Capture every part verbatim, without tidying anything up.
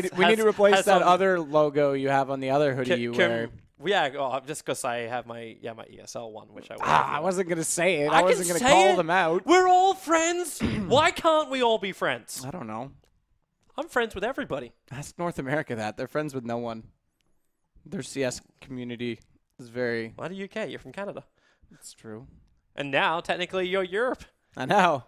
Has, we has, need to replace that other logo you have on the other hoodie can, you can, wear. Yeah, oh, just because I have my yeah my E S L one, which I ah, I wasn't gonna say it. I, I wasn't gonna call it. them out. We're all friends. Why can't we all be friends? I don't know. I'm friends with everybody. Ask North America that they're friends with no one. Their C S community is very. Why the U K? You're from Canada. That's true. And now technically you're Europe. I know.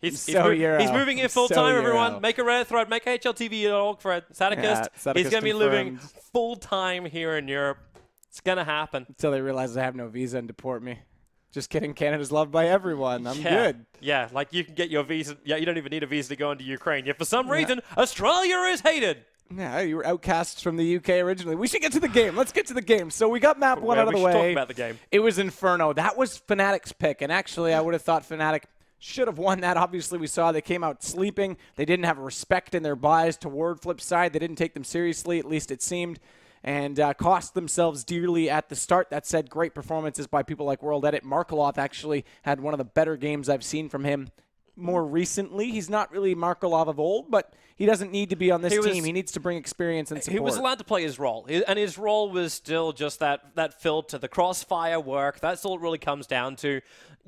He's, he's, so mo he's moving in full so time, Euro. everyone. Make a Reddit thread, make H L T V dot org for Staticist. Yeah, he's going to be living full time here in Europe. It's going to happen. Until they realize I have no visa and deport me. Just kidding. Canada's loved by everyone. I'm yeah. good. Yeah, like you can get your visa. Yeah, you don't even need a visa to go into Ukraine. Yet for some yeah. reason, Australia is hated. Yeah, you were outcasts from the U K originally. We should get to the game. Let's get to the game. So we got map one yeah, out of the way. Talk about the game. It was Inferno. That was Fnatic's pick. And actually, I would have thought Fnatic should have won that. Obviously, we saw they came out sleeping. They didn't have respect in their buys toward FlipSid. They didn't take them seriously, at least it seemed, and uh, cost themselves dearly at the start. That said, great performances by people like World Edit. Markeloff actually had one of the better games I've seen from him more recently. He's not really Markeloff of old, but he doesn't need to be on this he team. Was, he needs to bring experience and support. He was allowed to play his role, and his role was still just that, that filter, the crossfire work. That's all it really comes down to.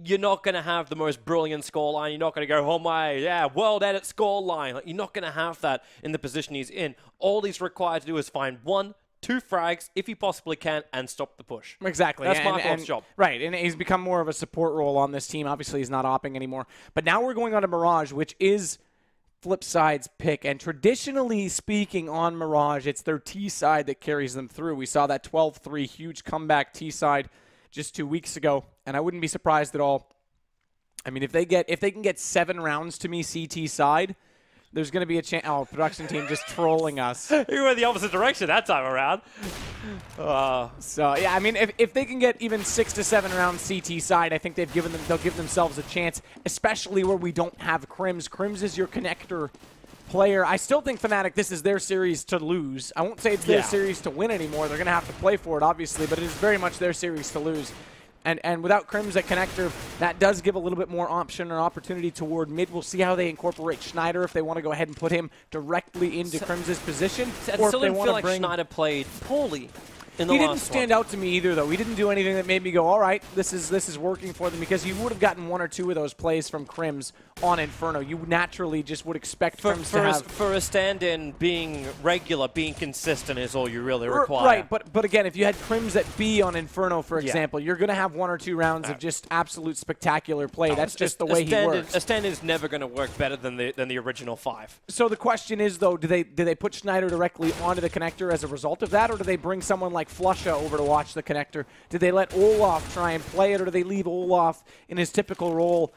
You're not going to have the most brilliant scoreline. You're not going to go, oh my, yeah, World Edit scoreline. Like, you're not going to have that in the position he's in. All he's required to do is find one, two frags, if he possibly can, and stop the push. Exactly. That's Markeloff's job. Right, and he's become more of a support role on this team. Obviously, he's not opping anymore. But now we're going on to Mirage, which is FlipSid's pick. And traditionally speaking on Mirage, it's their T-side that carries them through. We saw that twelve three huge comeback T-side just two weeks ago, and I wouldn't be surprised at all. I mean, if they get if they can get seven rounds to me C T side, there's going to be a chance. Oh, production team just trolling us. You went the opposite direction that time around. Uh. So, yeah, I mean, if, if they can get even six to seven round C T side, I think they've given them, they'll give themselves a chance, especially where we don't have Krimz. Krimz is your connector player. I still think Fnatic, this is their series to lose. I won't say it's their yeah. series to win anymore. They're going to have to play for it, obviously, but it is very much their series to lose. And, and without Krimz at connector, that does give a little bit more option or opportunity toward mid. We'll see how they incorporate Schneider, if they want to go ahead and put him directly into so, Krimz's position. So or I still if they didn't feel like bring... Schneider played poorly in the He didn't stand one. out to me either, though. He didn't do anything that made me go, all right, this is, this is working for them, because you would have gotten one or two of those plays from Krimz on Inferno. You naturally just would expect for, Krimz for to a, have... For a stand-in, being regular, being consistent is all you really require. Right, but, but again, if you had Krimz at B on Inferno, for example, yeah. you're going to have one or two rounds of just absolute spectacular play. No, That's just a, the way he works. A stand-in's never going to work better than the, than the original five. So the question is, though, do they, do they put Schneider directly onto the connector as a result of that, or do they bring someone like Flusha over to watch the connector? Did they let Olaf try and play it, or do they leave Olaf in his typical role?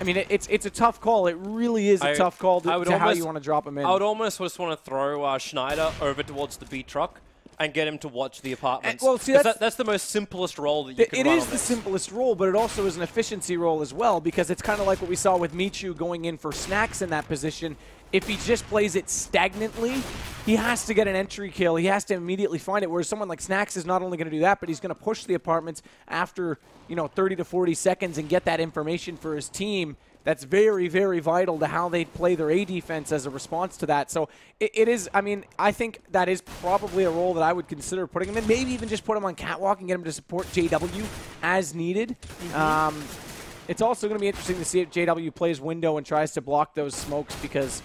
I mean, it, it's it's a tough call. It really is a I, tough call to, to almost, how you want to drop him in. I would almost just want to throw uh, Schneider over towards the B truck and get him to watch the apartments. And, well, see, that's, that, that's the most simplest role that you th can It run is the this. simplest role, but it also is an efficiency role as well, because it's kind of like what we saw with Michu going in for Snacks in that position. If he just plays it stagnantly, he has to get an entry kill. He has to immediately find it, whereas someone like Snacks is not only going to do that, but he's going to push the apartments after, you know, thirty to forty seconds and get that information for his team. That's very, very vital to how they play their A defense as a response to that. So it, it is, I mean, I think that is probably a role that I would consider putting him in. Maybe even just put him on catwalk and get him to support J W as needed. Mm-hmm. um, It's also going to be interesting to see if J W plays window and tries to block those smokes, because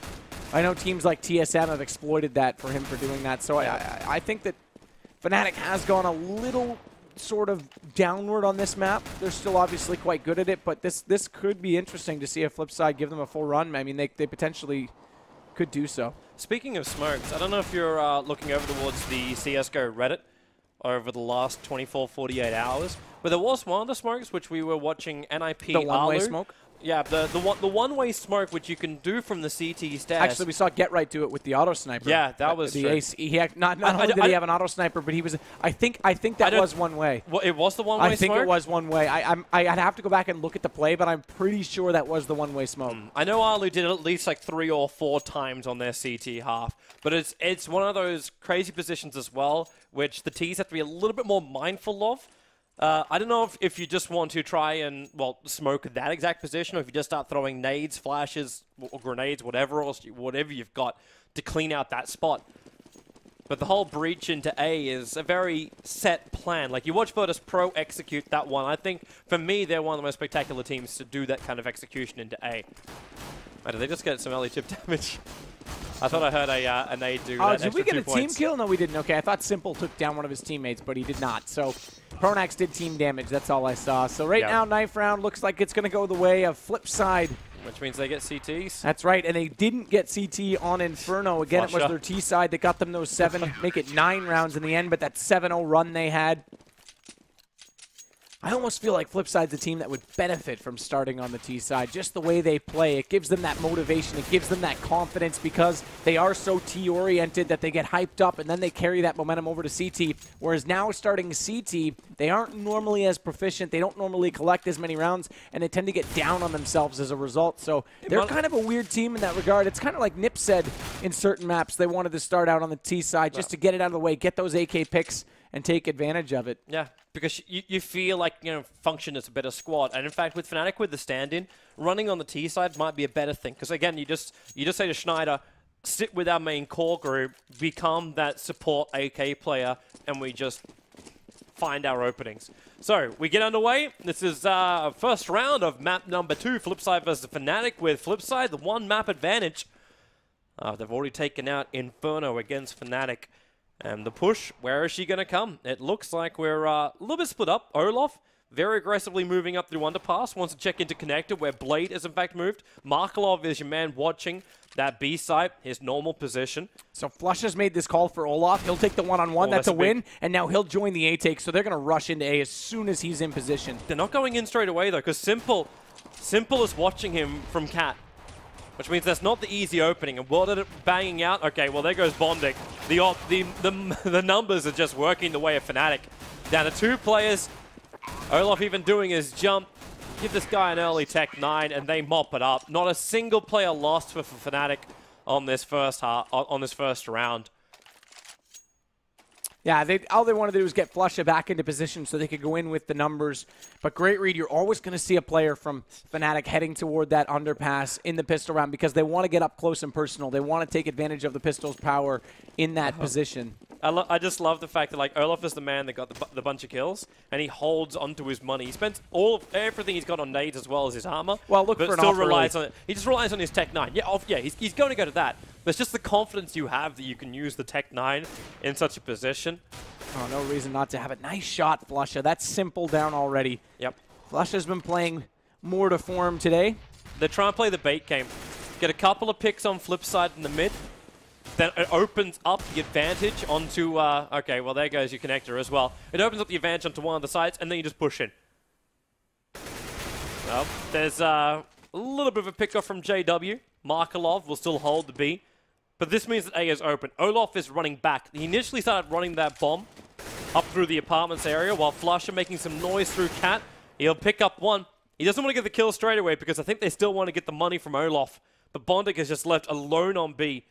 I know teams like T S M have exploited that for him for doing that. So I, I think that Fnatic has gone a little sort of downward on this map. They're still obviously quite good at it, but this this could be interesting to see if FlipSid give them a full run. I mean, they, they potentially could do so. Speaking of smokes, I don't know if you're uh, looking over towards the C S G O Reddit over the last twenty-four, forty-eight hours. But there was one of the smokes which we were watching N I P The one-way smoke? Yeah, the, the, one, the one-way smoke which you can do from the C T stairs. Actually, we saw Get Right do it with the auto-sniper. Yeah, that was the ace. He had, not not I, only I, did I, he have an auto-sniper, but he was... I think I think that I was one-way. Well, it was the one-way smoke? I think smoke? it was one-way. I, I'm, I'd have to go back and look at the play, but I'm pretty sure that was the one-way smoke. Mm. I know Arlu did it at least like three or four times on their C T half, but it's, it's one of those crazy positions as well, which the Ts have to be a little bit more mindful of. Uh, I don't know if, if you just want to try and, well, smoke that exact position, or if you just start throwing nades, flashes, or grenades, whatever else, you, whatever you've got to clean out that spot. But the whole breach into A is a very set plan. Like, you watch Virtus Pro execute that one. I think, for me, they're one of the most spectacular teams to do that kind of execution into A. Oh, did they just get some early chip damage? I thought I heard a, uh, an A do. Oh, uh, did we get a points. Team kill? No, we didn't. Okay, I thought s one mple took down one of his teammates, but he did not. So pronax did team damage. That's all I saw. So right yep. now, knife round looks like it's going to go the way of Flipside. Which means they get C Ts. That's right, and they didn't get C T on Inferno. Again, flusha. It was their T side that got them those seven, make it nine rounds in the end, but that seven oh run they had. I almost feel like Flipside's a team that would benefit from starting on the T side. Just the way they play, it gives them that motivation, it gives them that confidence because they are so T-oriented that they get hyped up and then they carry that momentum over to C T. Whereas now starting C T, they aren't normally as proficient, they don't normally collect as many rounds, and they tend to get down on themselves as a result. So they're kind of a weird team in that regard. It's kind of like Nip said in certain maps, they wanted to start out on the T side just to get it out of the way, get those A K picks, and take advantage of it. Yeah, because you, you feel like, you know, function as a better squad. And in fact, with Fnatic, with the stand-in, running on the T side might be a better thing. Because again, you just you just say to Schneider, sit with our main core group, become that support A K player, and we just find our openings. So we get underway. This is uh, first round of map number two, Flipside versus Fnatic, with Flipside the one map advantage. Uh, they've already taken out Inferno against Fnatic. And the push, where is she going to come? It looks like we're uh, a little bit split up. Olaf very aggressively moving up through underpass, wants to check into connector where Blade is in fact moved. Markeloff is your man watching that B site, his normal position. So Flush has made this call for Olaf. He'll take the one-on-one, oh, that's, that's a win, big. And now he'll join the A take, so they're going to rush into A as soon as he's in position. They're not going in straight away though, because s one mple, s one mple is watching him from Cat. Which means that's not the easy opening. And World Edit banging out. Okay, well, there goes Bondik. The, op, the, the, the numbers are just working the way of Fnatic. Down to two players. Olaf even doing his jump. Give this guy an early tech nine, and they mop it up. Not a single player lost for, for Fnatic on this first half, on this first round. Yeah, they, all they wanted to do was get Flusha back into position so they could go in with the numbers. But great read. You're always going to see a player from Fnatic heading toward that underpass in the pistol round because they want to get up close and personal. They want to take advantage of the pistol's power in that uh-huh. position. I, lo I just love the fact that, like, Olaf is the man that got the, bu the bunch of kills, and he holds onto his money. He spends all of everything he's got on nades as well as his armor. Well, look but for an still relies early. on it. He just relies on his Tech nine. Yeah, off, yeah, he's, he's going to go to that. But it's just the confidence you have that you can use the Tech nine in such a position. Oh, no reason not to have it. Nice shot, Flusha. That's s one mple down already. Yep. Flusha's been playing more to form today. They're trying to play the bait game. Get a couple of picks on Flipside in the mid. Then it opens up the advantage onto, uh, okay, well, there goes your connector as well. It opens up the advantage onto one of the sides, and then you just push in. Well, there's uh, a little bit of a pick-off from J W. Markelov will still hold the B, but this means that A is open. Olaf is running back. He initially started running that bomb up through the apartments area, while Flusha making some noise through Cat. He'll pick up one. He doesn't want to get the kill straight away, because I think they still want to get the money from Olaf. But Bondik is just left alone on B.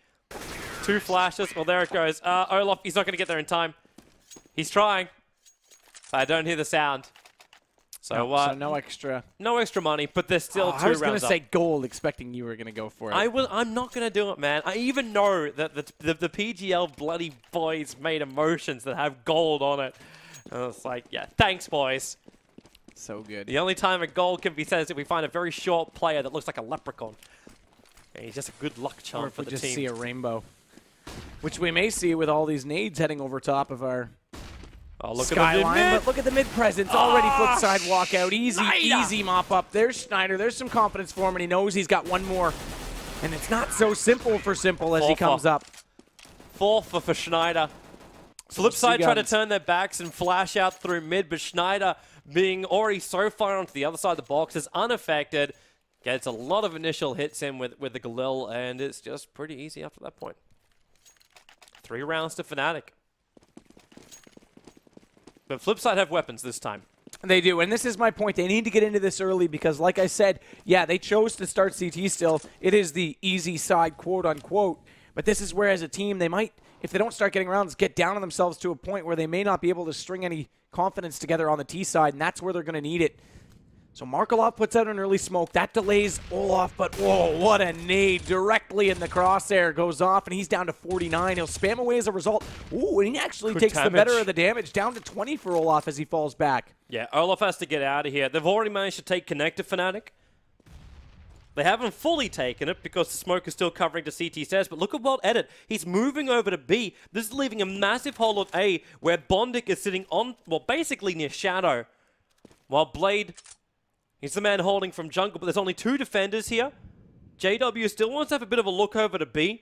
Two flashes. Well, there it goes. Uh, Olaf, he's not going to get there in time. He's trying. I don't hear the sound. So, no, uh, so no extra. No extra money, but there's still oh, two rounds I was going to say gold, expecting you were going to go for it. I will, I'm not going to do it, man. I even know that the, the, the P G L bloody boys made emotions that have gold on it. And it's like, yeah, thanks, boys. So good. The only time a gold can be said is if we find a very short player that looks like a leprechaun. Yeah, he's just a good luck charm for the team. Or if we just see a rainbow. Which we may see with all these nades heading over top of our oh, look skyline. At the but look at the mid presence. Oh, already Flipside walk out. Easy, Schneider. easy mop up. There's Schneider. There's some confidence for him, and he knows he's got one more. And it's not so s one mple for s one mple as Four he comes for. up. Four for, for Schneider. Flipside try to turn their backs and flash out through mid, but Schneider, being already so far onto the other side of the box, is unaffected. Gets a lot of initial hits in with, with the Galil, and it's just pretty easy after that point. Three rounds to Fnatic. But Flipside have weapons this time. They do, and this is my point. They need to get into this early because, like I said, yeah, they chose to start C T still. It is the easy side, quote-unquote. But this is where, as a team, they might, if they don't start getting rounds, get down on themselves to a point where they may not be able to string any confidence together on the T side, and that's where they're going to need it. So Markeloff puts out an early smoke. That delays Olaf, but whoa, what a nade. Directly in the crosshair goes off, and he's down to forty-nine. He'll spam away as a result. Ooh, and he actually Good takes damage. the better of the damage. Down to twenty for Olaf as he falls back. Yeah, Olaf has to get out of here. They've already managed to take Connected Fnatic. They haven't fully taken it because the smoke is still covering the C T stairs, but look at World Edit. He's moving over to B. This is leaving a massive hole at A, where Bondik is sitting on, well, basically near Shadow, while Blade is the man holding from jungle, but there's only two defenders here. J W still wants to have a bit of a look over to B.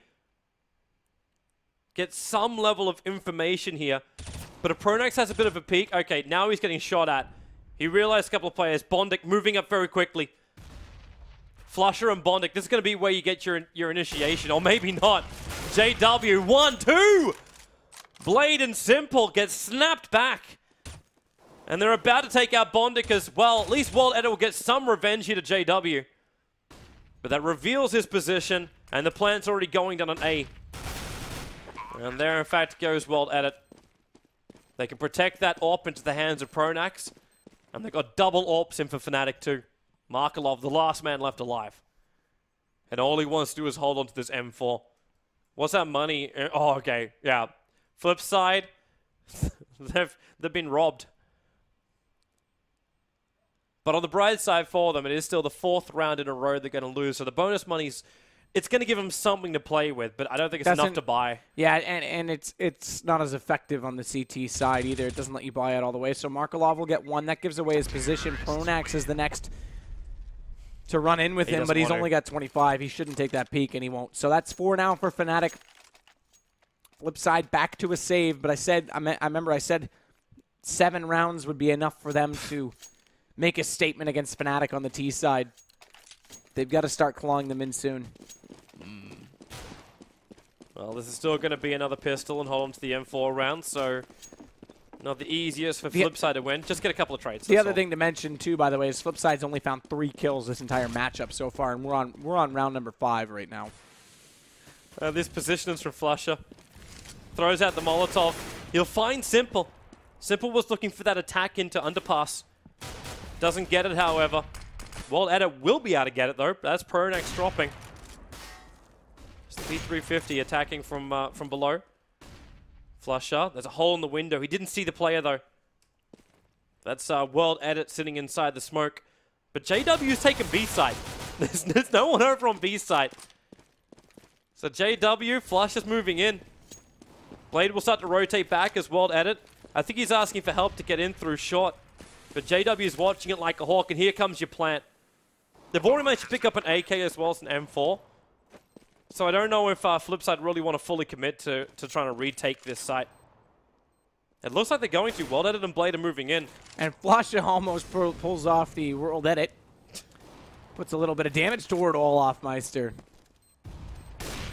Get some level of information here, but a Pronax has a bit of a peek. Okay, now he's getting shot at. He realized a couple of players. Bondik moving up very quickly. Flusha and Bondik, this is going to be where you get your your initiation, or maybe not. J W, one, two! Blade and s one mple get snapped back. And they're about to take out Bondik as well. At least World Edit will get some revenge here to J W. But that reveals his position, and the plan's already going down on A. And there, in fact, goes World Edit. They can protect that A W P into the hands of Pronax. And they've got double A W Ps in for Fnatic too. Markeloff, the last man left alive. And all he wants to do is hold on to this M four. What's that money? Oh, okay. Yeah. Flip side. they've, they've been robbed. But on the bright side for them, it is still the fourth round in a row they're going to lose. So the bonus money's, it's going to give them something to play with, but I don't think it's doesn't, enough to buy. Yeah, and, and it's it's not as effective on the C T side either. It doesn't let you buy it all the way. So Markeloff will get one. That gives away his position. Pronax is the next to run in with him, but he's only got twenty-five. He shouldn't take that peek, and he won't. So that's four now for Fnatic. Flipside back to a save, but I said, I, me I remember I said seven rounds would be enough for them to make a statement against Fnatic on the T side. They've got to start clawing them in soon. Mm. Well, this is still going to be another pistol and hold on to the M four round, so not the easiest for Flipside to win. Just get a couple of trades. The other all. thing to mention too, by the way, is Flipside's only found three kills this entire matchup so far, and we're on we're on round number five right now. Uh, this position is from Flusha. Throws out the Molotov. He'll find s one mple. s one mple was looking for that attack into underpass. Doesn't get it, however. World Edit will be able to get it though. That's Pronax dropping. It's the P three fifty attacking from uh, from below. Flusha. There's a hole in the window. He didn't see the player, though. That's uh, World Edit sitting inside the smoke. But J W's taking B-side. There's, there's no one over on B-side. So J W, Flusha's moving in. Blade will start to rotate back as World Edit. I think he's asking for help to get in through short. But J W's watching it like a hawk, and here comes your plant. They've already managed to pick up an A K as well as an M four. So I don't know if uh, Flipside really want to fully commit to, to trying to retake this site. It looks like they're going to. World Edit and Blade are moving in. And Flusha almost pull, pulls off the World Edit. Puts a little bit of damage toward Olofmeister.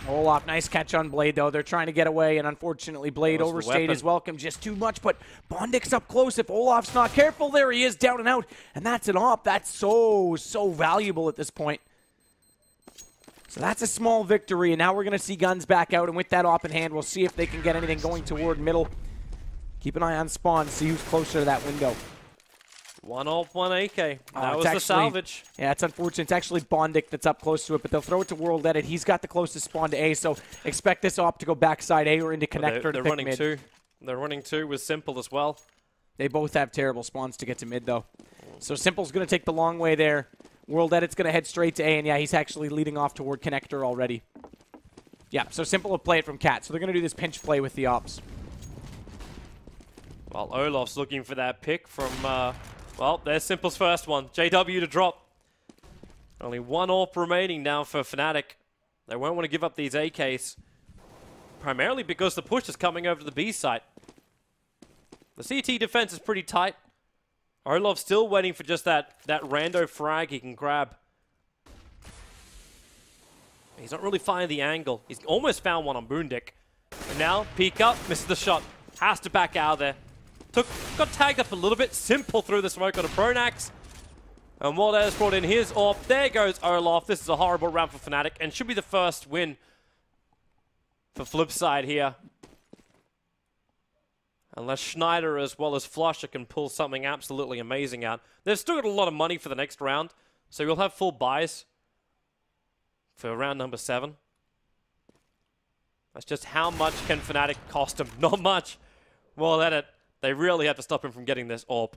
Olaf, nice catch on Blade, though. They're trying to get away, and unfortunately, Blade overstayed his welcome just too much, but Bondik's up close if Olaf's not careful. There he is, down and out, and that's an op. That's so, so valuable at this point. So that's a small victory, and now we're going to see guns back out, and with that op in hand, we'll see if they can get anything going toward middle. Keep an eye on spawn, see who's closer to that window. One AWP, one A K. That oh, was actually the salvage. Yeah, it's unfortunate. It's actually Bondik that's up close to it, but they'll throw it to World Edit. He's got the closest spawn to A, so expect this AWP to go backside A or into connector. Well, they're, they're to running mid. two. They're running two with s one mple as well. They both have terrible spawns to get to mid, though. So s one mple's going to take the long way there. World Edit's going to head straight to A, and yeah, he's actually leading off toward connector already. Yeah, so s one mple will play it from Cat. So they're going to do this pinch play with the ops. Well, Olof's looking for that pick from... Uh, Well, there's s one mple's first one. J W to drop. Only one AWP remaining now for Fnatic. They won't want to give up these A Ks. Primarily because the push is coming over to the B site. The C T defense is pretty tight. Olof's still waiting for just that, that rando frag he can grab. He's not really finding the angle. He's almost found one on Bondik. And now, peek up, misses the shot. Has to back out of there. Took, got tagged up a little bit. s one mple through the smoke on a Pronax. And World Edit has brought in his AWP. There goes Olaf. This is a horrible round for Fnatic and should be the first win for Flipside here. Unless Schneider as well as Flusha can pull something absolutely amazing out. They've still got a lot of money for the next round, so you'll have full buys for round number seven. That's just how much can Fnatic cost him? Not much. Well, that it. They really have to stop him from getting this AWP.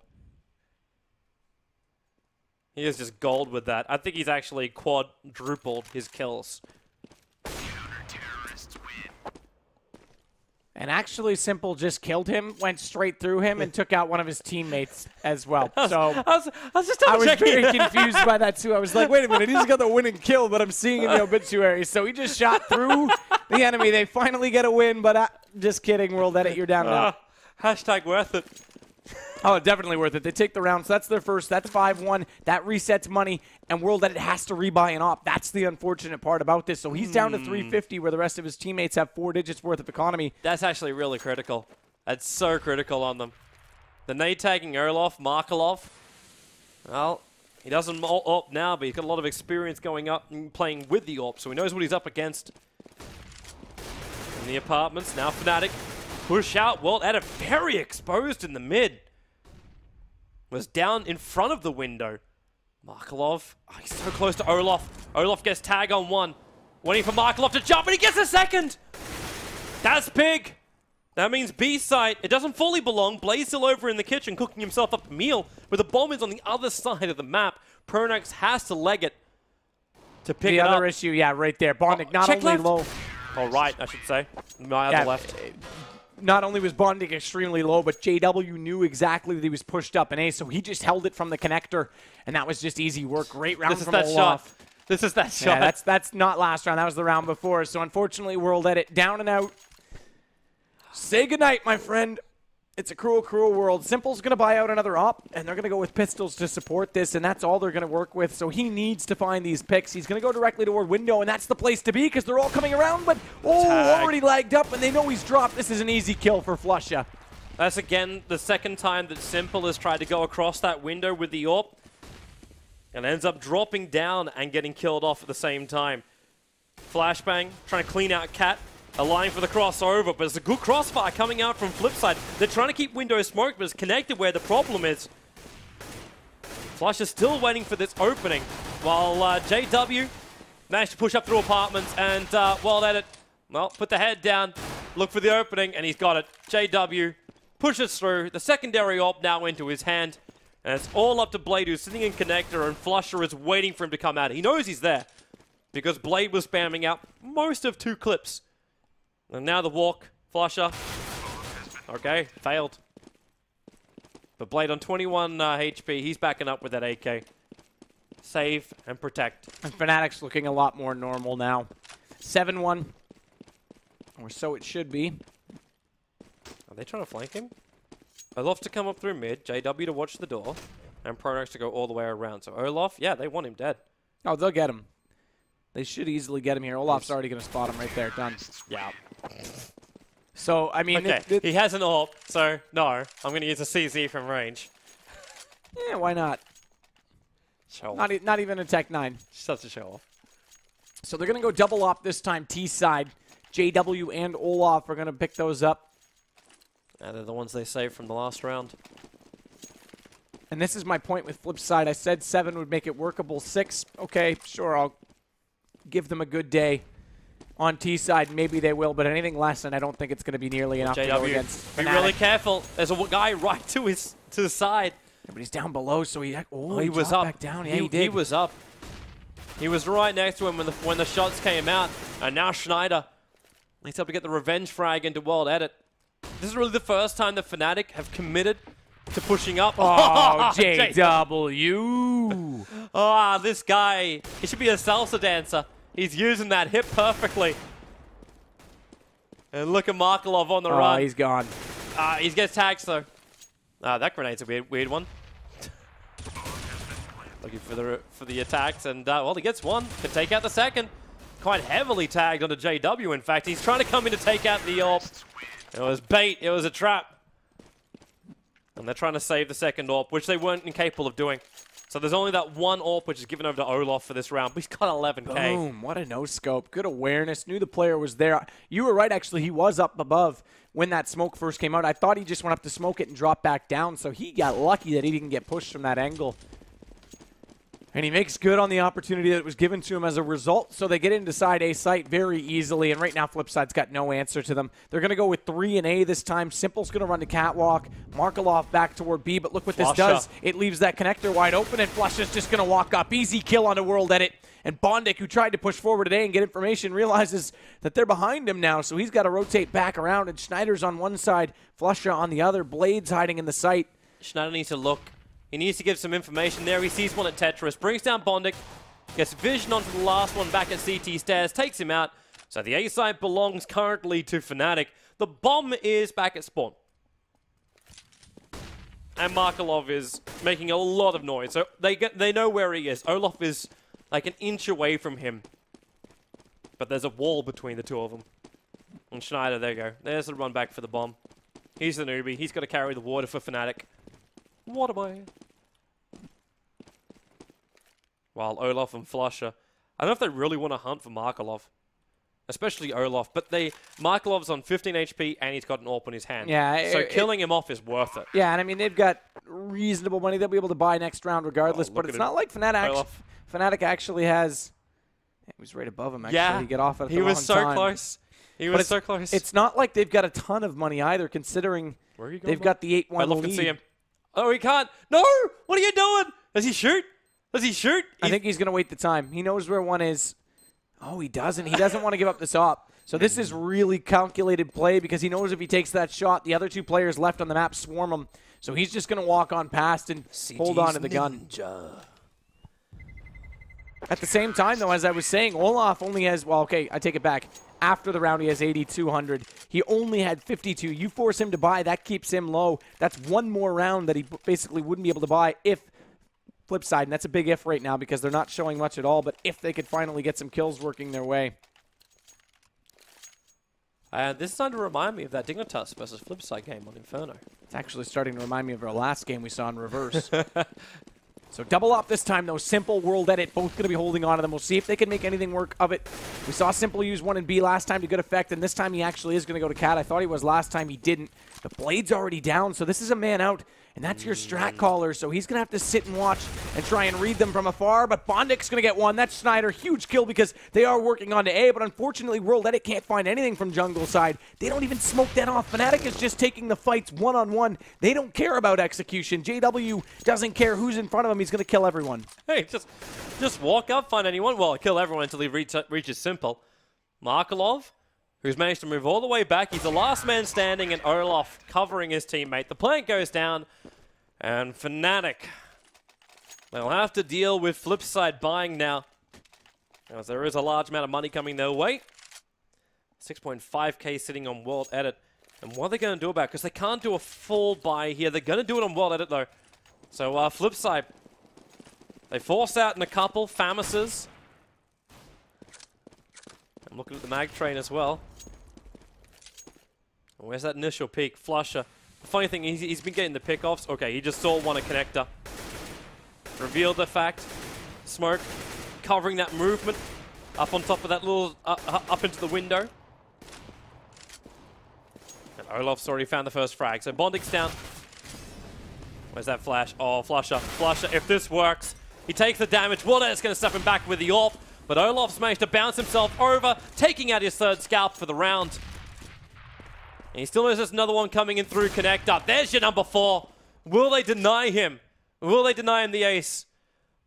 He is just gold with that. I think he's actually quadrupled his kills. And actually, s one mple just killed him, went straight through him, and took out one of his teammates as well. I was, so I was, I was just I was very confused by that too. I was like, wait a minute, he's got the winning kill that I'm seeing in the obituary. So he just shot through the enemy. They finally get a win, but I, just kidding, World Edit, you're down now. Uh, hashtag worth it. Oh, definitely worth it. They take the round, so that's their first. That's five one. That resets money, and World Edit has to rebuy an op. That's the unfortunate part about this. So he's down mm. to three fifty, where the rest of his teammates have four digits worth of economy. That's actually really critical. That's so critical on them. The nade tagging Olofmeister, Markeloff. Well, he doesn't AWP now, but he's got a lot of experience going up and playing with the AWP, so he knows what he's up against. In the apartments, now Fnatic. Push out, World Edit very exposed in the mid. Was down in front of the window. Markeloff, oh, he's so close to Olofmeister. Olofmeister gets tag on one. Waiting for Markeloff to jump, and he gets a second! That's big! That means B-site. It doesn't fully belong. Blade's still over in the kitchen, cooking himself up a meal, but the bomb is on the other side of the map. pronax has to leg it to pick it up. The other issue, yeah, right there. Bondik not only low. Oh, right, I should say. My other left. Not only was Bondik extremely low, but J W knew exactly that he was pushed up in A, so he just held it from the connector, and that was just easy work. Great round from Olofmeister. This is that shot. Yeah, that's, that's not last round. That was the round before. So, unfortunately, World Edit down and out. Say goodnight, my friend. It's a cruel, cruel world. s one mple's going to buy out another op, and they're going to go with pistols to support this, and that's all they're going to work with. So he needs to find these picks. He's going to go directly toward window, and that's the place to be because they're all coming around, but oh, tag. Already lagged up, and they know he's dropped. This is an easy kill for flusha. That's, again, the second time that s one mple has tried to go across that window with the AWP and ends up dropping down and getting killed off at the same time. Flashbang, trying to clean out Cat. Allowing for the crossover, but it's a good crossfire coming out from Flipside. They're trying to keep window smoke, but it's connected where the problem is. Flush is still waiting for this opening, while uh, J W managed to push up through apartments and uh, World Edit, well, put the head down, look for the opening, and he's got it. J W pushes through, the secondary AWP now into his hand, and it's all up to Blade, who's sitting in connector, and Flusher is waiting for him to come out. He knows he's there, because Blade was spamming out most of two clips. And now the walk, flusha. Okay, failed. But Blade on twenty-one uh, H P, he's backing up with that A K. Save and protect. And Fnatic's looking a lot more normal now. seven one, or so it should be. Are they trying to flank him? Olofmeister to come up through mid, J W to watch the door, and pronax to go all the way around. So Olofmeister, yeah, they want him dead. Oh, they'll get him. They should easily get him here. Olofmeister's already going to spot him right there. Done. Yeah. So, I mean... Okay. It, it, he has an AWP, so no. I'm going to use a C Z from range. Yeah, why not? Show off. Not, e not even a Tech nine. Such a show off. So they're going to go double op this time, T side. J W and Olofmeister are going to pick those up. And they're the ones they saved from the last round. And this is my point with Flipside. I said seven would make it workable. Six, okay, sure, I'll... give them a good day on T side. Maybe they will, but anything less, and I don't think it's going to be nearly enough J W, to go against. Be really careful. There's a guy right to his to the side. Yeah, but he's down below, so he oh, he, he was up. Back down. Yeah, he, he did. He was up. He was right next to him when the when the shots came out, and now Schneider needs to get the revenge frag into World Edit. This is really the first time that Fnatic have committed to pushing up. Oh, J W. Ah, oh, this guy. He should be a salsa dancer. He's using that hip perfectly. And look at Markeloff on the oh, run. Oh, he's gone. Uh, he gets tagged, though. Ah, uh, that grenade's a weird, weird one. Looking for the for the attacks, and uh, well, he gets one. Can take out the second. Quite heavily tagged onto J W. In fact, he's trying to come in to take out the AWP. It was bait. It was a trap. And they're trying to save the second AWP, which they weren't incapable of doing. So there's only that one AWP, which is given over to Olaf for this round, but he's got eleven K. Boom, what a no-scope. Good awareness. Knew the player was there. You were right, actually. He was up above when that smoke first came out. I thought he just went up to smoke it and dropped back down, so he got lucky that he didn't get pushed from that angle. And he makes good on the opportunity that was given to him as a result. So they get into side A site very easily. And right now, FlipSide's got no answer to them. They're going to go with three and A this time. s one mple's going to run to Catwalk. Markeloff back toward B. But look what this does. It leaves that connector wide open. And Flusha's just going to walk up. Easy kill onto World Edit. And Bondik, who tried to push forward today and get information, realizes that they're behind him now. So he's got to rotate back around. And Schneider's on one side. Flusha on the other. Blade's hiding in the site. Schneider needs to look. He needs to give some information there. He sees one at Tetris, brings down Bondik, gets vision onto the last one back at C T Stairs, takes him out. So the A site belongs currently to Fnatic. The bomb is back at spawn. And Markelov is making a lot of noise. So they get, they know where he is. Olaf is like an inch away from him. But there's a wall between the two of them. And Schneider, there you go. There's the run back for the bomb. He's the newbie. He's got to carry the water for Fnatic. Water boy. While Olaf and Flusha, I don't know if they really want to hunt for Markelov, especially Olaf. But they Markelov's on fifteen H P and he's got an AWP in his hand. Yeah, it, so it, killing him off is worth it. Yeah, and I mean they've got reasonable money they'll be able to buy next round regardless. Oh, but it's it. not like Fnatic. Fnatic actually has. It was right above him. Actually, yeah, he got off at the he was so time. close. He was but so close. It's not like they've got a ton of money either, considering Where are you going, they've got the eight one lead. I can see him. Oh, he can't. No! What are you doing? Does he shoot? Does he shoot? He's I think he's going to wait the time. He knows where one is. Oh, he doesn't. He doesn't want to give up the top. So this is really calculated play because he knows if he takes that shot, the other two players left on the map swarm him. So he's just going to walk on past and C G's hold on to the gun. Ninja. At the same time, though, as I was saying, Olaf only has, well, okay, I take it back. After the round, he has eighty-two hundred. He only had fifty-two. You force him to buy. That keeps him low. That's one more round that he basically wouldn't be able to buy if Flipside, and that's a big if right now because they're not showing much at all, but if they could finally get some kills working their way. Uh, this is starting to remind me of that Dignitas versus Flipside game on Inferno. It's actually starting to remind me of our last game we saw in reverse. So double up this time, though. s one mple, World Edit, both going to be holding on to them. We'll see if they can make anything work of it. We saw s one mple use one in B last time to good effect, and this time he actually is going to go to Cat. I thought he was last time. He didn't. The Blade's already down, so this is a man out, and that's your strat caller. So he's going to have to sit and watch and try and read them from afar, but Bondik's going to get one. That's Schneider. Huge kill because they are working on to A, but unfortunately, World Edit can't find anything from jungle side. They don't even smoke that off. Fnatic is just taking the fights one-on-one. They don't care about execution. J W doesn't care who's in front of him. He's going to kill everyone. Hey, just just walk up, find anyone. Well, kill everyone until he reach, reaches s one mple. Markelov, who's managed to move all the way back. He's the last man standing, and Olaf covering his teammate. The plant goes down, and Fnatic. They'll have to deal with Flipside buying now, as there is a large amount of money coming their way. six point five K sitting on World Edit. And what are they going to do about it? Because they can't do a full buy here. They're going to do it on World Edit, though. So uh, Flipside, they force out in a couple. Famouses. I'm looking at the mag train as well. Oh, where's that initial peak? Flusha. The funny thing, he's, he's been getting the pickoffs. Okay, he just saw one a connector. Revealed the fact. Smoke covering that movement. Up on top of that little, uh, uh, up into the window. And Olaf's already found the first frag. So Bondik's down. Where's that flash? Oh, Flusha. Flusha, if this works, he takes the damage. World Edit's going to step him back with the AWP, but Olaf's managed to bounce himself over, taking out his third scalp for the round. And he still knows there's another one coming in through connector. There's your number four. Will they deny him? Will they deny him the ace?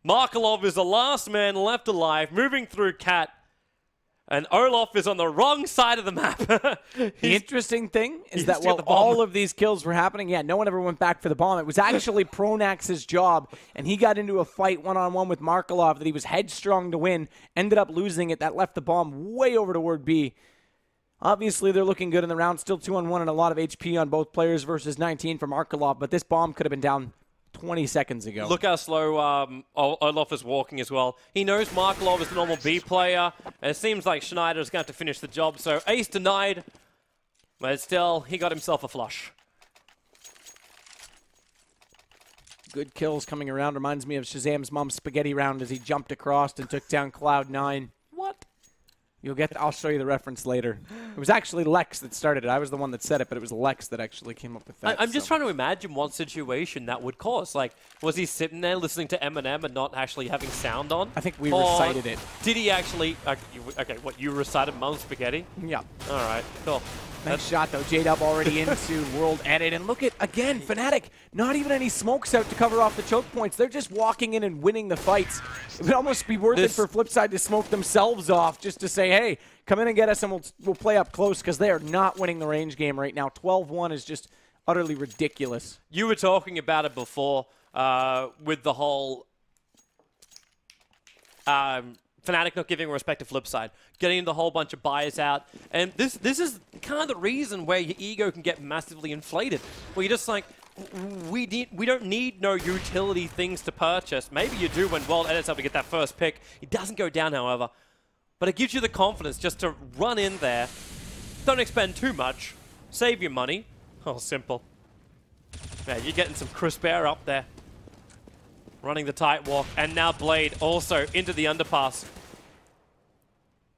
Markelov is the last man left alive, moving through Cat. And Olaf is on the wrong side of the map. The interesting thing is that while all of these kills were happening, yeah, no one ever went back for the bomb. It was actually Pronax's job, and he got into a fight one-on-one with Markelov that he was headstrong to win, ended up losing it. That left the bomb way over toward B. Obviously, they're looking good in the round. Still two on one and a lot of H P on both players versus nineteen for Markelov, but this bomb could have been down twenty seconds ago. Look how slow um, Olaf is walking as well. He knows Markelov is the normal B player, and it seems like Schneider is going to have to finish the job, so ace denied, but still, he got himself a flush. good kills coming around. Reminds me of Shazam's mom's spaghetti round as he jumped across and took down Cloud nine. What? You'll get. To, I'll show you the reference later. It was actually Lex that started it. I was the one that said it, but it was Lex that actually came up with that. I, I'm so. just trying to imagine what situation that would cause. Like, was he sitting there listening to Eminem and not actually having sound on? I think we or recited it. Did he actually? Uh, you, okay, what you recited, Mom's spaghetti? Yeah. All right. Cool. Nice That's shot though. J W already into World Edit, and look at again Fnatic. Not even any smokes out to cover off the choke points. They're just walking in and winning the fights. It would almost be worth this it for Flipside to smoke themselves off just to say, hey, come in and get us, and we'll we'll play up close because they are not winning the range game right now. twelve one is just utterly ridiculous. You were talking about it before uh, with the whole um, Fnatic not giving respect to Flipside, getting the whole bunch of buyers out, and this this is kind of the reason where your ego can get massively inflated. Where you're just like, we need, we don't need no utility things to purchase. Maybe you do when World Edit's able to get that first pick. It doesn't go down, however, but it gives you the confidence just to run in there. Don't expend too much. Save your money. Oh, simple. Yeah, you're getting some crisp air up there. Running the tight walk, and now Blade also into the underpass.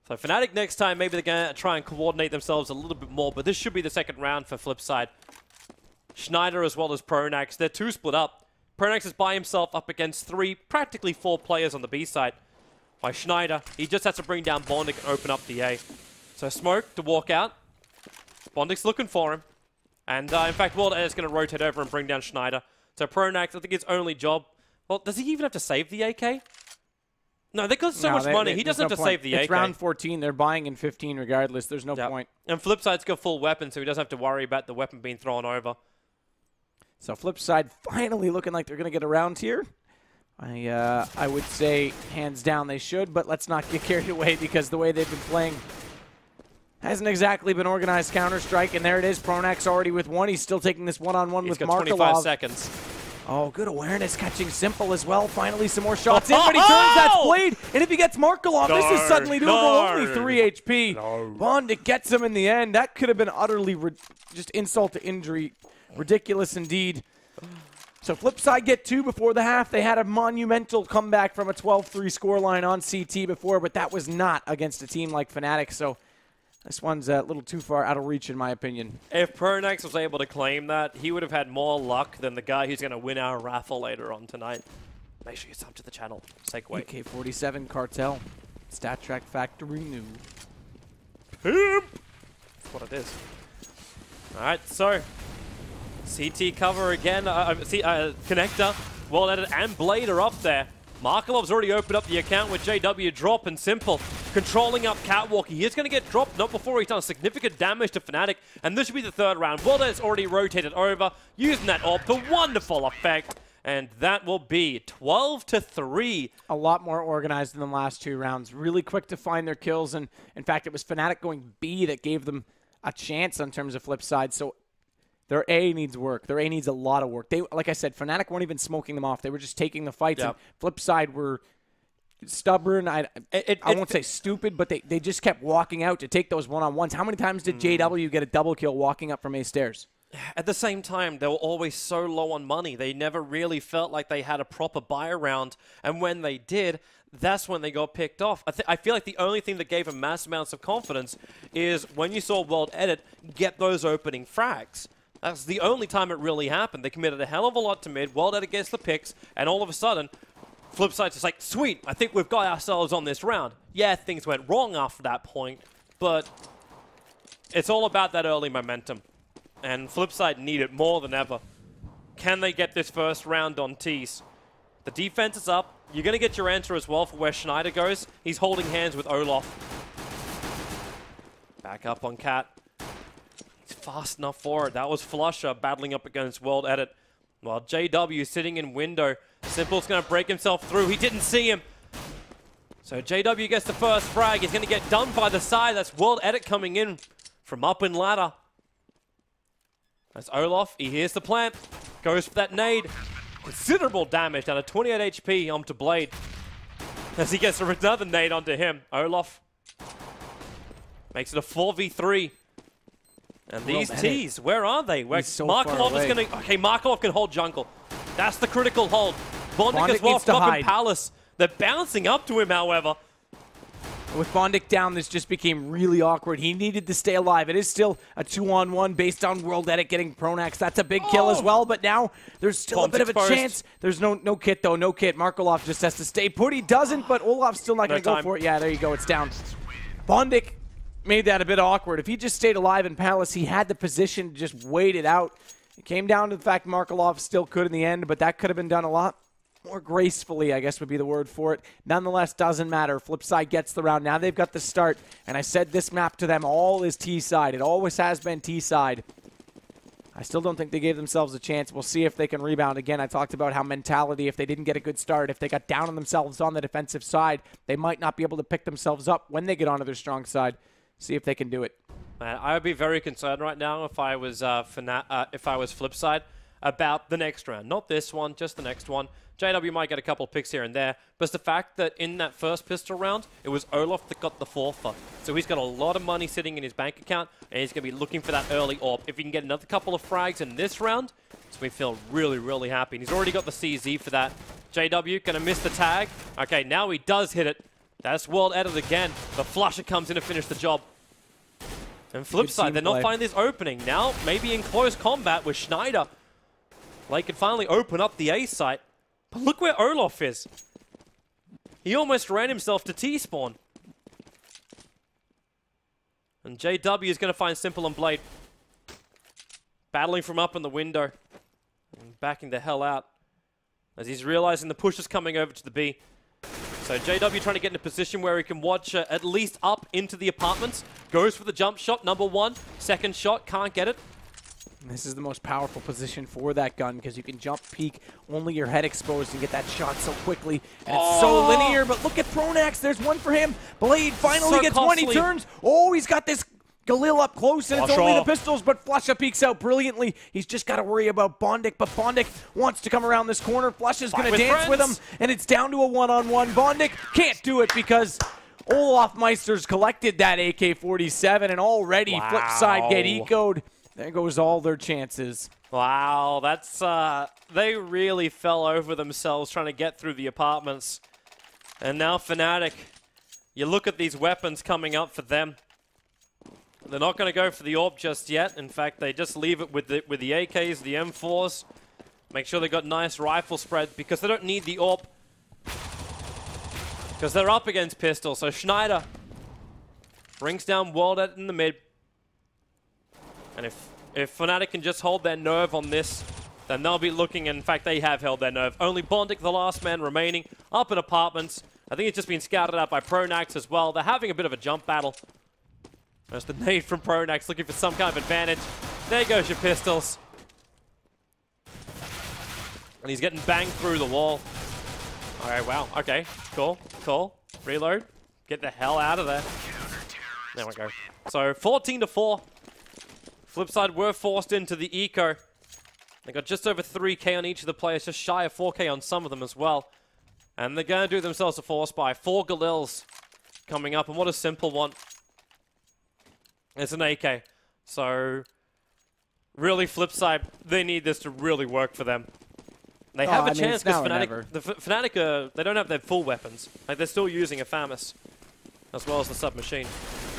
So Fnatic next time, maybe they're going to try and coordinate themselves a little bit more, but this should be the second round for Flipside. Schneider as well as Pronax, they're two split up. Pronax is by himself up against three, practically four players on the B side. By Schneider, he just has to bring down Bondik and open up the A. So smoke to walk out. Bondik's looking for him. And uh, in fact, World Air is going to rotate over and bring down Schneider. So Pronax, I think his only job... Well, does he even have to save the A K? No, they cost so no, much they, money. They, he doesn't no have to point. save the it's A K. It's round fourteen. They're buying in fifteen regardless. There's no yep. point. And Flipside's got full weapon, so he doesn't have to worry about the weapon being thrown over. So Flipside finally looking like they're going to get around here. I uh, I would say hands down they should, but let's not get carried away because the way they've been playing hasn't exactly been organized Counter-Strike. And there it is. Pronax already with one. He's still taking this one-on-one with Markeloff. He's got twenty-five seconds. Oh, good awareness, catching s one mple as well. Finally, some more shots in, but he turns that Blade, and if he gets Markeloff, no, this is suddenly doable. No, only three H P. No. Bondik gets him in the end. That could have been utterly just insult to injury. Ridiculous indeed. So Flipside get two before the half. They had a monumental comeback from a twelve three scoreline on C T before, but that was not against a team like Fnatic, so... This one's a little too far out of reach, in my opinion. If Pronax was able to claim that, he would have had more luck than the guy who's going to win our raffle later on tonight. Make sure you sub to the channel. Segway. A K forty-seven Cartel. StatTrak Factory New. Pimp! That's what it is. Alright, so. C T cover again. Uh, see, uh, Connector, World Edit, and Blade are up there. Markelov's already opened up the account with J W drop and s one mple controlling up Catwalk. He is going to get dropped, not before he's done significant damage to Fnatic, and this should be the third round. World Edit's already rotated over, using that AWP to wonderful effect, and that will be twelve to three. A lot more organized than the last two rounds. Really quick to find their kills, and in fact, it was Fnatic going B that gave them a chance in terms of Flipside, so their A needs work. Their A needs a lot of work. They, like I said, Fnatic weren't even smoking them off. They were just taking the fights. Yep. And Flipside were stubborn. I it, it, I won't it, say stupid, but they, they just kept walking out to take those one-on-ones. How many times did mm. J W get a double kill walking up from A stairs? At the same time, they were always so low on money. They never really felt like they had a proper buy round. And when they did, that's when they got picked off. I, th I feel like the only thing that gave them mass amounts of confidence is when you saw World Edit get those opening frags. That's the only time it really happened. They committed a hell of a lot to mid, World Edit gets the picks, and all of a sudden, Flipside's just like, sweet, I think we've got ourselves on this round. Yeah, things went wrong after that point, but it's all about that early momentum. And Flipside need it more than ever. Can they get this first round on tees? The defense is up. You're going to get your answer as well for where Schneider goes. He's holding hands with Olof. Back up on Cat. Fast enough for it. That was Flusha battling up against World Edit. While J W sitting in window. s one mple's going to break himself through. He didn't see him. So J W gets the first frag. He's going to get done by the side. That's World Edit coming in from up in ladder. That's Olof. He hears the plant. Goes for that nade. Considerable damage. Down to twenty-eight H P onto Blade. As he gets another nade onto him. Olof makes it a four v three. And these tees, where are they? Where so Markeloff is going to... Okay, Markeloff can hold jungle. That's the critical hold. Bondik has walked up in Palace. They're bouncing up to him, however. With Bondik down, this just became really awkward. He needed to stay alive. It is still a two-on-one based on World Edit getting Pronax. That's a big oh. kill as well, but now there's still Bombs a bit exposed. of a chance. There's no no kit, though. No kit. Markeloff just has to stay put. He doesn't, but Olof's still not no going to go for it. Yeah, there you go. It's down. Bondik made that a bit awkward. If he just stayed alive in Palace, he had the position to just wait it out. It came down to the fact Markeloff still could in the end, but that could have been done a lot more gracefully, I guess would be the word for it. Nonetheless, doesn't matter. Flipside gets the round. Now they've got the start. And I said this map to them all is T-side. It always has been T-side. I still don't think they gave themselves a chance. We'll see if they can rebound. Again, I talked about how mentality, if they didn't get a good start, if they got down on themselves on the defensive side, they might not be able to pick themselves up when they get onto their strong side. See if they can do it. Man, I would be very concerned right now if I was uh, uh, if I was Flipside about the next round. Not this one, just the next one. J W might get a couple picks here and there, but the fact that in that first pistol round, it was Olof that got the forfeit. So he's got a lot of money sitting in his bank account, and he's going to be looking for that early AWP. If he can get another couple of frags in this round, so we feel really, really happy. And he's already got the C Z for that. J W going to miss the tag. Okay, now he does hit it. That's World Edit again. The flusha comes in to finish the job. And Flipside, they're not finding this opening. Now, maybe in close combat with Schneider, they can finally open up the A site. But look where Olof is. He almost ran himself to T-spawn. And J W is going to find s one mple and Blade. Battling from up in the window. And backing the hell out. As he's realizing the push is coming over to the B. So J W trying to get in a position where he can watch uh, at least up into the apartments. Goes for the jump shot, number one. Second shot, can't get it. This is the most powerful position for that gun because you can jump peek, only your head exposed and get that shot so quickly. And oh. it's so linear, but look at Pronax. There's one for him. Blade finally so gets costly. one. He turns. Oh, he's got this Galil up close, and Flusha. It's only the pistols, but Flusha peeks out brilliantly. He's just got to worry about Bondik, but Bondik wants to come around this corner. Flusha's going to dance friends. with him, and it's down to a one-on-one. Bondik can't do it because Olofmeister's collected that A K forty-seven, and already wow. Flipside get ecoed. There goes all their chances. Wow, that's uh, they really fell over themselves trying to get through the apartments. And now Fnatic, you look at these weapons coming up for them. They're not going to go for the AWP just yet. In fact, they just leave it with the, with the A Ks, the M fours. Make sure they got nice rifle spread because they don't need the AWP. Because they're up against pistol. So Schneider brings down World Edit in the mid. And if, if Fnatic can just hold their nerve on this, then they'll be looking. In fact, they have held their nerve. Only Bondik, the last man remaining, up in apartments. I think it's just been scouted out by Pronax as well. They're having a bit of a jump battle. There's the nade from Pronax looking for some kind of advantage. There goes your pistols. And he's getting banged through the wall. All right, wow. Okay, cool, cool. Reload. Get the hell out of there. There we go. So fourteen to four. Flipside were forced into the eco. They got just over three K on each of the players, just shy of four K on some of them as well. And they're going to do themselves a force buy. Four Galils coming up, and what a s one mple want. It's an A K. So, really, Flipside, they need this to really work for them. They have oh, a I chance because Fnatic, the Fnatic uh, they don't have their full weapons. Like, they're still using a FAMAS as well as the submachine.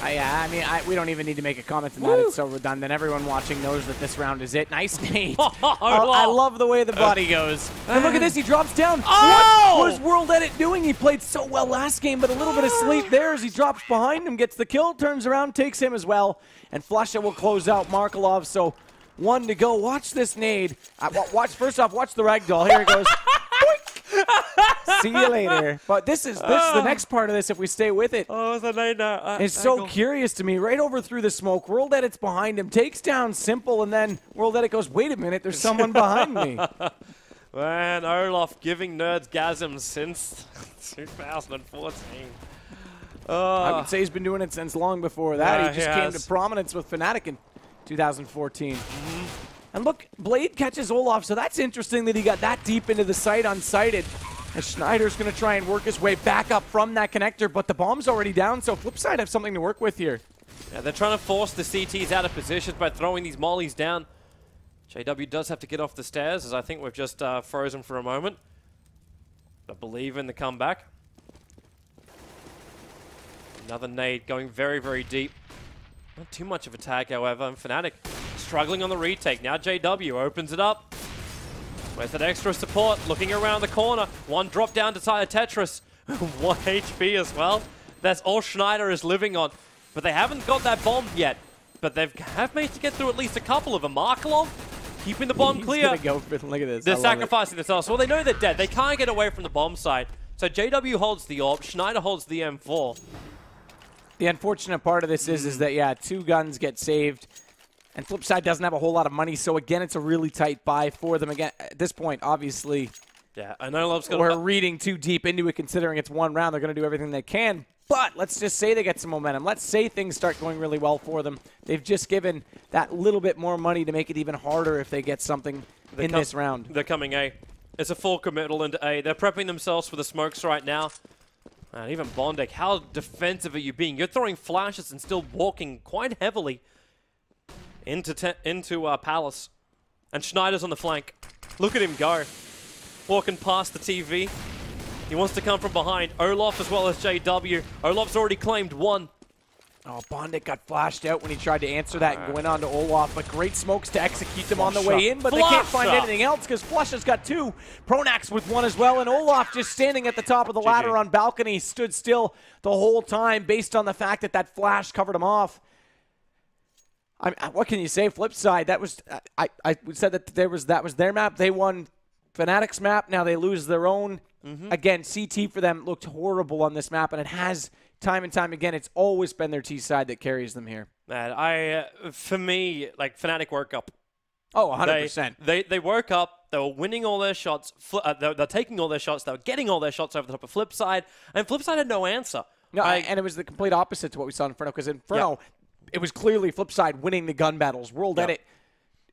Uh, yeah, I mean, I, we don't even need to make a comment on that. It's so redundant. Everyone watching knows that this round is it. Nice nade. oh, oh, oh. I love the way the body goes. And look at this. He drops down. Oh! What was World Edit doing? He played so well last game, but a little bit of sleep there as he drops behind him, gets the kill, turns around, takes him as well. And Flusha will close out Markeloff, so one to go. Watch this nade. Uh, watch. First off, watch the ragdoll. Here it goes. See you later. But this is this is the next part of this if we stay with it. Oh, it's a nade now. Uh, it's so angle. curious to me. Right over through the smoke, World Edit's behind him, takes down s one mple, and then World Edit goes, wait a minute, there's someone behind me. Man, Olof giving nerds gasms since two thousand fourteen. Oh. I would say he's been doing it since long before that. Yeah, he just he came has. to prominence with Fnatic in two thousand fourteen. Mm-hmm. And look, Blade catches Olof, so that's interesting that he got that deep into the site unsighted. And Schneider's going to try and work his way back up from that connector, but the bomb's already down, so Flipside have something to work with here. Yeah, they're trying to force the C Ts out of positions by throwing these mollies down. J W does have to get off the stairs, as I think we've just uh, frozen for a moment. But believe in the comeback. Another nade going very, very deep. Not too much of a tag, however, and Fnatic struggling on the retake. Now J W opens it up with an extra support, looking around the corner. One drop down to Tyler Tetris. One H P as well. That's all Schneider is living on. But they haven't got that bomb yet. But they have managed to get through at least a couple of them. Markeloff keeping the bomb clear. He's gonna go, look at this. They're sacrificing it. themselves. Well, they know they're dead. They can't get away from the bomb site. So J W holds the AWP. Schneider holds the M four. The unfortunate part of this is, is that, yeah, two guns get saved. And FlipSide doesn't have a whole lot of money. So, again, it's a really tight buy for them. Again, at this point, obviously, yeah, I know Love's gonna we're reading too deep into it, considering it's one round. They're going to do everything they can. But let's just say they get some momentum. Let's say things start going really well for them. They've just given that little bit more money to make it even harder if they get something they're in this round. They're coming A. It's a full committal into A. They're prepping themselves for the smokes right now. And even Bondik, how defensive are you being? You're throwing flashes and still walking quite heavily into into uh, Palace. And Schneider's on the flank. Look at him go. Walking past the T V. He wants to come from behind. Olof as well as J W. Olof's already claimed one. Oh, Bondik got flashed out when he tried to answer that and went on to Olof. But great smokes to execute them on the way in. But they can't find anything else because Flusha's got two. Pronax with one as well. And Olof just standing at the top of the ladder on balcony. Stood still the whole time based on the fact that that flash covered him off. I mean, what can you say? FlipSide, that was... I, I said that there was that was their map. They won Fnatic's map. Now they lose their own. Mm-hmm. Again, C T for them looked horrible on this map, and it has time and time again. It's always been their T side that carries them here. Man, I uh, for me, like Fnatic woke up. Oh, one hundred percent. They, they they woke up. They were winning all their shots. Uh, they're, they're taking all their shots. They were getting all their shots over the top of FlipSide, and FlipSide had no answer. No, I, and it was the complete opposite to what we saw in Inferno. Because Inferno, yep. it was clearly FlipSide winning the gun battles. World Edit. Yep.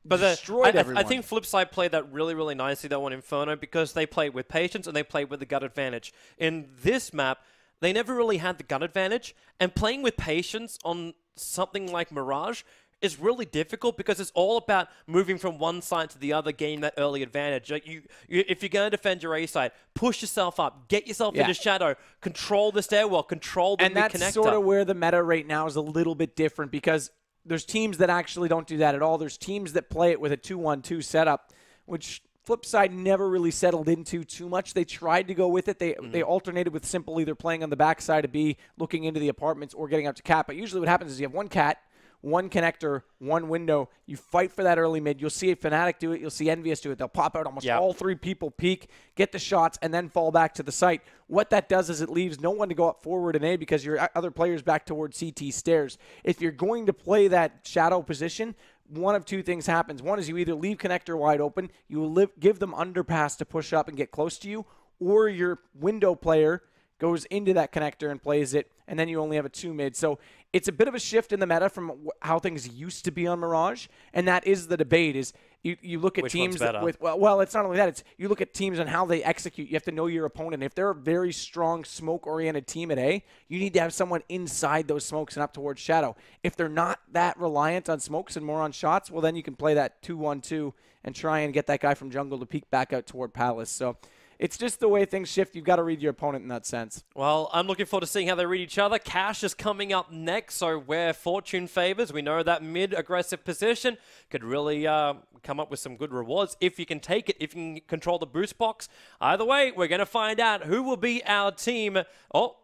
But destroyed the, I, I think FlipSide played that really, really nicely, that one Inferno, because they played with patience and they played with the gut advantage. In this map, they never really had the gut advantage, and playing with patience on something like Mirage is really difficult because it's all about moving from one side to the other, gain that early advantage. Like you, you if you're going to defend your A side, push yourself up, get yourself yeah. into shadow, control the stairwell, control the and mid-connector. And that's sort of where the meta right now is a little bit different because there's teams that actually don't do that at all. There's teams that play it with a two one two setup, which FlipSide never really settled into too much. They tried to go with it. They mm-hmm. they alternated with simple either playing on the backside of B, looking into the apartments, or getting out to cat. But usually what happens is you have one cat, one connector, one window. You fight for that early mid. You'll see a Fnatic do it. You'll see EnVyUs do it. They'll pop out almost yep. all three people, peek, get the shots, and then fall back to the site. What that does is it leaves no one to go up forward in A because your other player's back toward C T stairs. If you're going to play that shadow position, one of two things happens. One is you either leave connector wide open, you live, give them underpass to push up and get close to you, or your window player goes into that connector and plays it, and then you only have a two mid. So it's a bit of a shift in the meta from how things used to be on Mirage, and that is the debate. Is you, you look at Which teams that with well, well, it's not only that. It's you look at teams and how they execute. You have to know your opponent. If they're a very strong smoke-oriented team at A, you need to have someone inside those smokes and up towards shadow. If they're not that reliant on smokes and more on shots, well, then you can play that two one two and try and get that guy from jungle to peek back out toward Palace. So it's just the way things shift. You've got to read your opponent in that sense. Well, I'm looking forward to seeing how they read each other. Cash is coming up next, so where fortune favors, we know that mid-aggressive position could really uh, come up with some good rewards if you can take it, if you can control the boost box. Either way, we're going to find out who will be our team. Oh,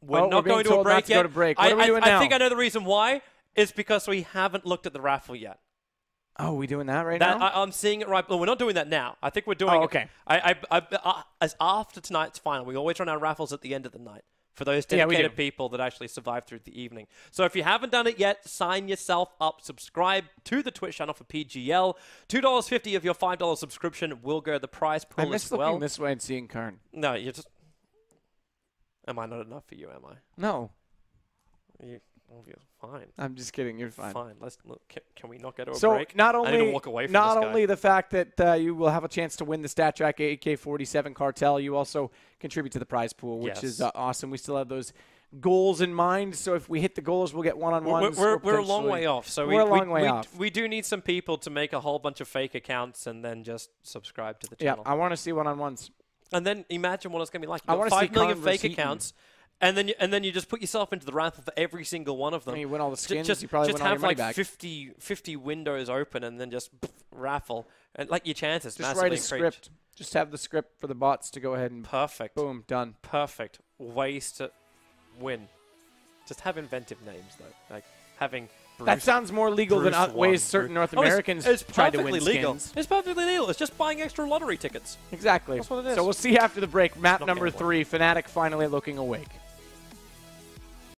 we're oh, not we're going to a break to yet. To break. What I, are we I, doing I now? think I know the reason why. It's because we haven't looked at the raffle yet. Oh, we doing that right that, now? I, I'm seeing it right. Well, we're not doing that now. I think we're doing oh, okay. it. I, I, I, I, as after tonight's final, we always run our raffles at the end of the night for those dedicated yeah, people that actually survive through the evening. So if you haven't done it yet, sign yourself up, subscribe to the Twitch channel for P G L. two dollars fifty of your five dollar subscription will go to the prize pool as well. I miss looking this way and seeing Karn. No, you're just... Am I not enough for you, am I? No. You... You're fine. I'm just kidding. You're fine. Fine. Let's look. Can, can we not go to a so break? Not only I need to walk away from not only the fact that uh, you will have a chance to win the StatTrak A K forty-seven Cartel, you also contribute to the prize pool, which yes. is uh, awesome. We still have those goals in mind. So if we hit the goals, we'll get one-on-ones. We're, we're, we're a long way off. So we're we, a long we, way we, off. We do need some people to make a whole bunch of fake accounts and then just subscribe to the channel. Yeah, I want to see one-on-ones. And then imagine what it's going to be like. You've got five million fake accounts. And then, you, and then you just put yourself into the raffle for every single one of them. And you win all the skins. Just, you probably just win have all your like back. fifty, fifty windows open, and then just pff, raffle, and like your chances. Just write a increase. script. Just have the script for the bots to go ahead and. Perfect. Boom, done. Perfect ways to win. Just have inventive names though, like having. Bruce, that sounds more legal Bruce than ways certain North oh, Americans it's, it's try to win legal. skins. It's perfectly legal. It's just buying extra lottery tickets. Exactly. That's what it is. So we'll see after the break. Map number three. Fnatic finally looking awake.